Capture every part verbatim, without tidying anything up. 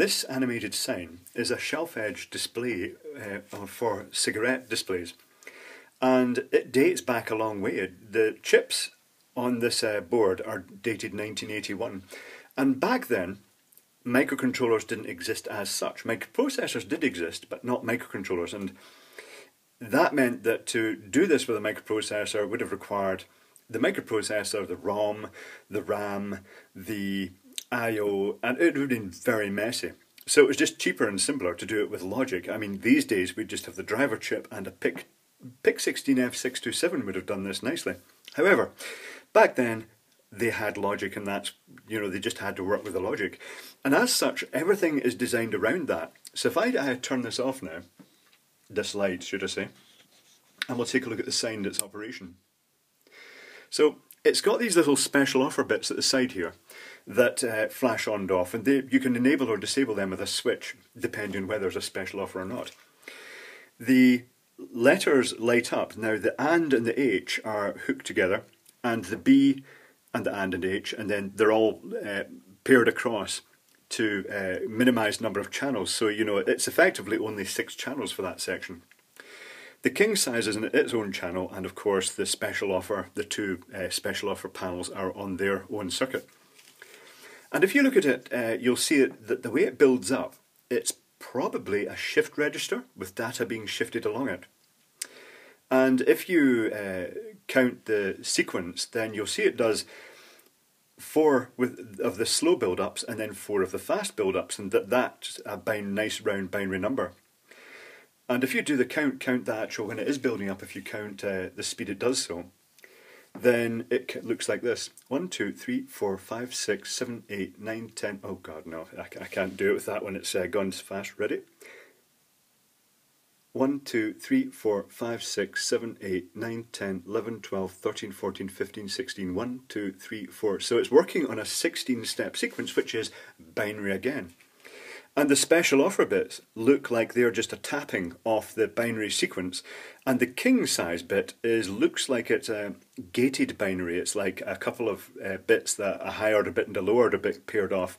This animated sign is a shelf edge display uh, for cigarette displays, and it dates back a long way. The chips on this uh, board are dated nineteen eighty-one, and back then microcontrollers didn't exist as such. Microprocessors did exist, but not microcontrollers, and that meant that to do this with a microprocessor would have required the microprocessor, the ROM, the RAM, the I O, and it would have been very messy. So it was just cheaper and simpler to do it with logic. I mean, these days we'd just have the driver chip, and a PIC, PIC sixteen F six two seven would have done this nicely. However, back then they had logic, and that's, you know, they just had to work with the logic. And as such, everything is designed around that. So if I, I turn this off now, this light, should I say, and we'll take a look at the sign that's operation. So it's got these little special offer bits at the side here that uh, flash on and off, and they, you can enable or disable them with a switch depending on whether there's a special offer or not. The letters light up. Now the AND and the H are hooked together, and the B and the AND and H, and then they're all uh, paired across to uh, minimise number of channels, so you know it's effectively only six channels for that section. The king size is in its own channel, and of course the special offer, the two uh, special offer panels are on their own circuit. And if you look at it, uh, you'll see that the way it builds up, it's probably a shift register with data being shifted along it. And if you uh, count the sequence, then you'll see it does four with, of the slow build-ups, and then four of the fast build-ups, and that, that's a bin- nice round binary number. And if you do the count, count the actual, when it is building up, if you count uh, the speed it does so, then it looks like this. one, two, three, four, five, six, seven, eight, nine, ten. Oh god, no, I, I can't do it with that one, it's uh, gone fast. Ready? one, two, three, four, five, six, seven, eight, nine, ten, eleven, twelve, thirteen, fourteen, fifteen, sixteen. one, two, three, four. So it's working on a sixteen step sequence, which is binary again. And the special offer bits look like they're just a tapping off the binary sequence, and the king size bit is looks like it's a gated binary. It's like a couple of uh, bits, that a high order bit and a low order bit paired off.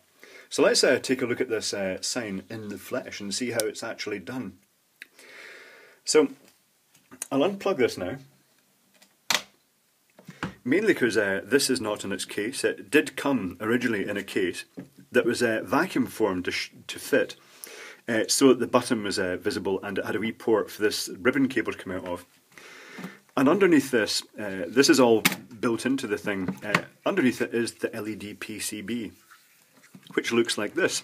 So let's uh, take a look at this uh, sign in the flesh and see how it's actually done. So I'll unplug this now, mainly because uh, this is not in its case. It did come originally in a case that was uh, vacuum formed to, sh to fit, uh, so that the button was uh, visible, and it had a wee port for this ribbon cable to come out of. And underneath this, uh, this is all built into the thing, uh, underneath it is the L E D P C B, which looks like this.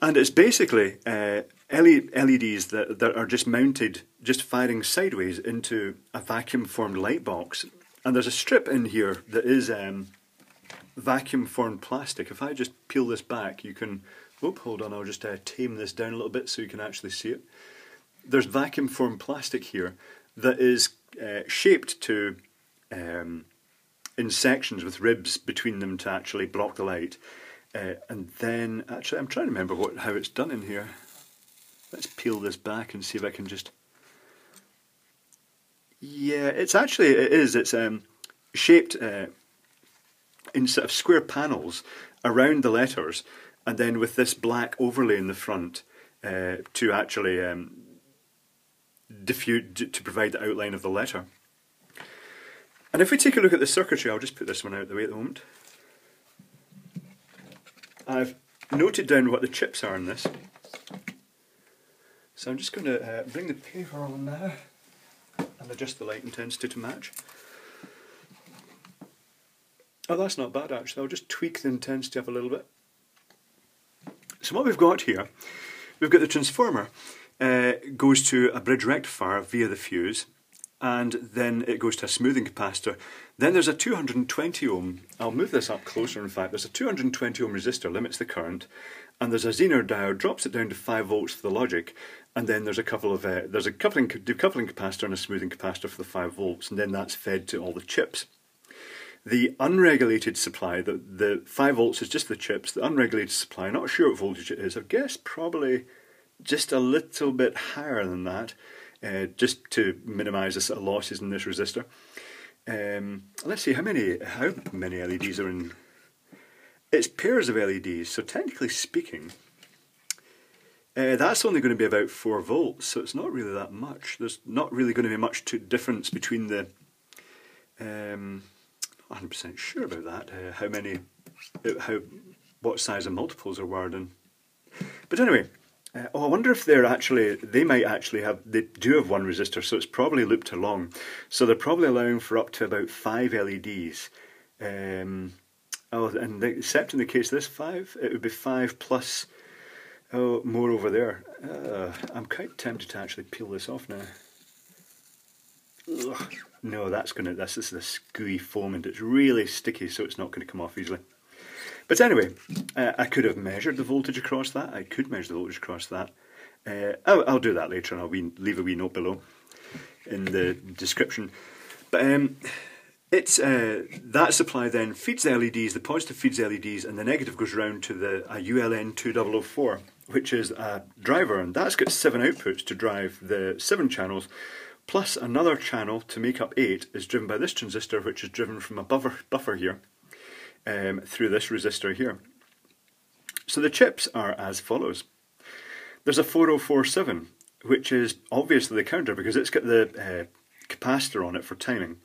And it's basically uh, L E Ds that, that are just mounted, just firing sideways into a vacuum formed light box. And there's a strip in here that is um, vacuum formed plastic. If I just peel this back, you can, whoop, hold on, I'll just uh, tame this down a little bit so you can actually see it. There's vacuum formed plastic here that is uh, shaped to, um, in sections with ribs between them to actually block the light. Uh, and then, actually I'm trying to remember what how it's done in here. Let's peel this back and see if I can just, yeah, it's actually, it is, it's um, shaped uh, in sort of square panels around the letters, and then with this black overlay in the front uh, to actually um, diffuse, to provide the outline of the letter. And if we take a look at the circuitry, I'll just put this one out of the way at the moment. I've noted down what the chips are in this, so I'm just going to uh, bring the paper on now and adjust the light intensity to match. Oh, that's not bad actually, I'll just tweak the intensity up a little bit. So what we've got here, we've got the transformer, uh, goes to a bridge rectifier via the fuse, and then it goes to a smoothing capacitor. Then there's a two hundred twenty ohm, I'll move this up closer in fact, there's a two hundred twenty ohm resistor, limits the current, and there's a Zener diode, drops it down to five volts for the logic, and then there's a couple of, uh, there's a coupling, decoupling capacitor and a smoothing capacitor for the five volts, and then that's fed to all the chips. The unregulated supply, the, the five volts is just the chips, the unregulated supply, not sure what voltage it is, I guess probably just a little bit higher than that, uh, just to minimise the sort of losses in this resistor. Um, let's see, how many, how many L E Ds are in? it's pairs of L E Ds, so technically speaking, uh, that's only going to be about four volts, so it's not really that much. There's not really going to be much to difference between the... Um, I'm not one hundred percent sure about that, uh, how many, uh, how, what size of multiples are wired in. But anyway, uh, oh, I wonder if they're actually, they might actually have, they do have one resistor, so it's probably looped along. So they're probably allowing for up to about five L E Ds. Um, oh, and they, except in the case of this five, it would be five plus, oh, more over there. Uh, I'm quite tempted to actually peel this off now. Ugh. No, that's gonna, this is this gooey foam and it's really sticky, so it's not going to come off easily. But anyway, uh, I could have measured the voltage across that. I could measure the voltage across that. Uh, I'll, I'll do that later, and I'll wee, leave a wee note below in the description. But um, it's uh, that supply then feeds the L E Ds, the positive feeds the L E Ds, and the negative goes round to the U L N two thousand four, which is a driver, and that's got seven outputs to drive the seven channels. Plus another channel to make up eight is driven by this transistor, which is driven from a buffer, buffer here, um, through this resistor here. So the chips are as follows. There's a four oh four seven, which is obviously the counter because it's got the uh, capacitor on it for timing.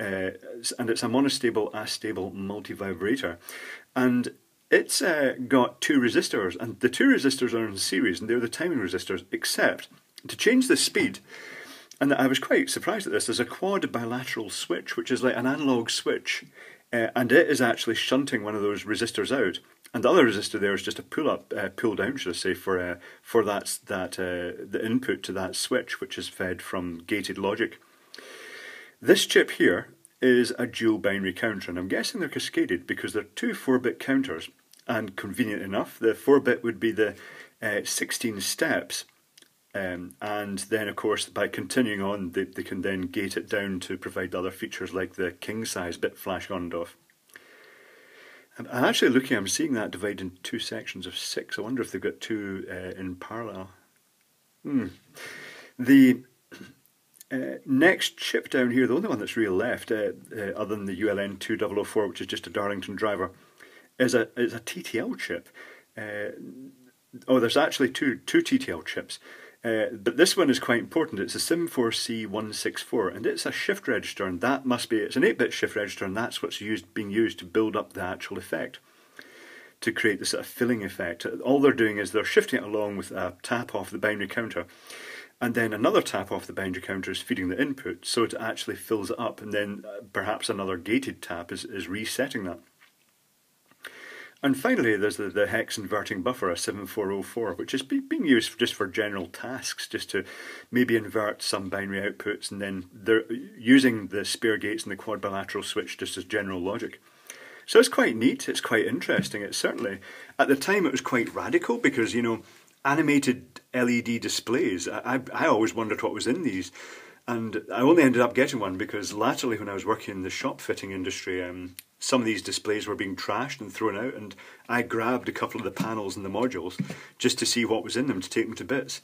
Uh, and it's a monostable, astable multivibrator. And it's uh, got two resistors, and the two resistors are in series, and they're the timing resistors, except to change the speed. And I was quite surprised at this. There's a quad bilateral switch, which is like an analogue switch, uh, and it is actually shunting one of those resistors out. And the other resistor there is just a pull-up, uh, pull-down, should I say, for uh, for that that uh, the input to that switch, which is fed from gated logic. This chip here is a dual binary counter, and I'm guessing they're cascaded because they're two four-bit counters. And convenient enough, the four-bit would be the uh, sixteen steps. Um, and then, of course, by continuing on, they, they can then gate it down to provide other features like the king size bit flash on and off. I'm actually looking, I'm seeing that divided into two sections of six. I wonder if they've got two uh, in parallel. Hmm. The uh, next chip down here, the only one that's really left, uh, uh, other than the U L N two thousand four, which is just a Darlington driver, is a, is a T T L chip. Uh, oh, there's actually two, two T T L chips. Uh, but this one is quite important. It's a SIM four C one six four, and it's a shift register, and that must be, it's an eight bit shift register, and that's what's used, being used to build up the actual effect, to create this sort of filling effect. All they're doing is they're shifting it along with a tap off the binary counter, and then another tap off the binary counter is feeding the input, so it actually fills it up, and then perhaps another gated tap is, is resetting that. And finally, there's the, the hex inverting buffer, a seven four oh four, which is be, being used just for general tasks, just to maybe invert some binary outputs, and then they're using the spare gates and the quad bilateral switch just as general logic. So it's quite neat, it's quite interesting. It's certainly, at the time it was quite radical because, you know, animated L E D displays, I, I, I always wondered what was in these. And I only ended up getting one because laterally when I was working in the shop fitting industry, um, some of these displays were being trashed and thrown out, and I grabbed a couple of the panels and the modules just to see what was in them, to take them to bits.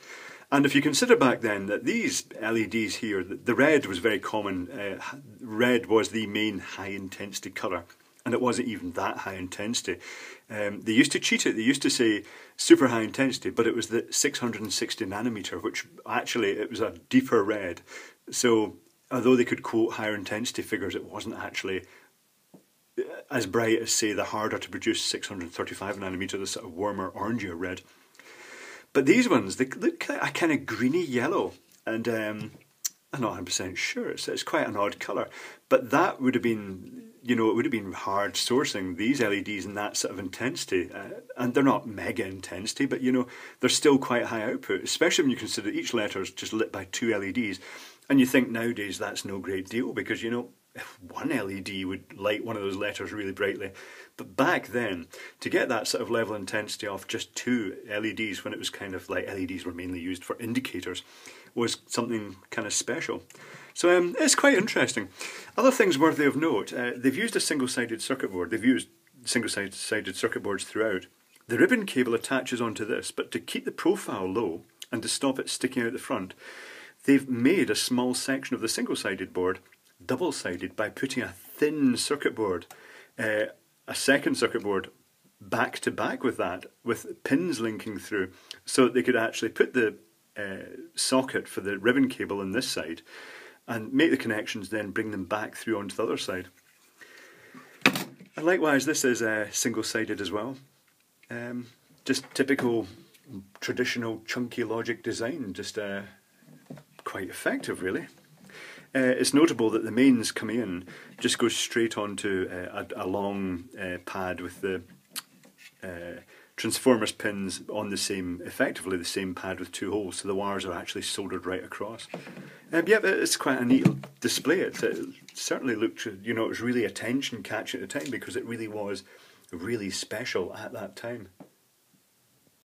And if you consider back then that these L E Ds here, the red was very common. Uh, red was the main high intensity colour, and it wasn't even that high intensity. Um, they used to cheat it, they used to say super high intensity, but it was the six hundred sixty nanometer, which actually it was a deeper red. So although they could quote higher intensity figures, it wasn't actually as bright as, say, the harder to produce six hundred thirty-five nanometer, the sort of warmer orangier red. But these ones, they look like a kind of greeny yellow, and um, I'm not one hundred percent sure, it's, it's quite an odd colour. But that would have been, you know, it would have been hard sourcing these L E Ds in that sort of intensity. Uh, and they're not mega intensity, but, you know, they're still quite high output, especially when you consider each letter is just lit by two L E Ds. And you think nowadays that's no great deal because, you know, if one L E D would light one of those letters really brightly. But back then, to get that sort of level of intensity off just two L E Ds, when it was kind of like L E Ds were mainly used for indicators, was something kind of special. So um, it's quite interesting. Other things worthy of note, uh, they've used a single-sided circuit board. They've used single-sided circuit boards throughout. The ribbon cable attaches onto this, but to keep the profile low and to stop it sticking out the front, they've made a small section of the single-sided board double-sided by putting a thin circuit board, uh, a second circuit board back to back with that, with pins linking through, so that they could actually put the uh, socket for the ribbon cable on this side and make the connections, then bring them back through onto the other side. And likewise, this is uh, single-sided as well. Um, just typical traditional chunky logic design, just uh, quite effective really. Uh, it's notable that the mains coming in just goes straight onto uh, a, a long uh, pad with the uh, transformers pins on the same, effectively the same pad with two holes, so the wires are actually soldered right across. Um, yeah, it's quite a neat display. It, it certainly looked, you know, it was really attention catching at the time because it really was really special at that time.